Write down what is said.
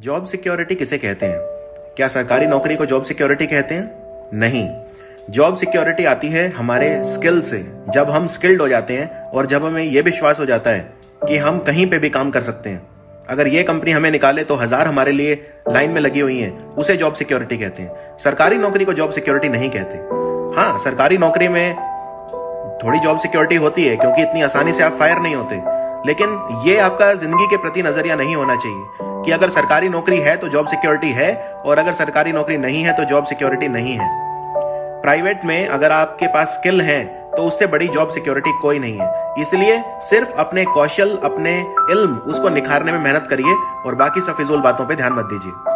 Job security किसे कहते हैं? क्या सरकारी नौकरी को जॉब सिक्योरिटी कहते हैं? नहीं। जॉब सिक्योरिटी आती है हमारे स्किल से। जब हम स्किल्ड हो जाते हैं और जब हमें यह विश्वास हो जाता है कि हम कहीं पे भी काम कर सकते हैं, अगर ये कंपनी हमें निकाले तो 1000 हमारे लिए लाइन में लगी हुई हैं, उसे जॉब सिक्योरिटी कहते हैं। सरकारी नौकरी को जॉब सिक्योरिटी नहीं कहते। हाँ, सरकारी नौकरी में थोड़ी जॉब सिक्योरिटी होती है क्योंकि इतनी आसानी से आप फायर नहीं होते, लेकिन ये आपका जिंदगी के प्रति नजरिया नहीं होना चाहिए कि अगर सरकारी नौकरी है तो जॉब सिक्योरिटी है और अगर सरकारी नौकरी नहीं है तो जॉब सिक्योरिटी नहीं है। प्राइवेट में अगर आपके पास स्किल है तो उससे बड़ी जॉब सिक्योरिटी कोई नहीं है। इसलिए सिर्फ अपने कौशल, अपने इल्म, उसको निखारने में मेहनत करिए और बाकी सब फिजूल बातों पे ध्यान मत दीजिए।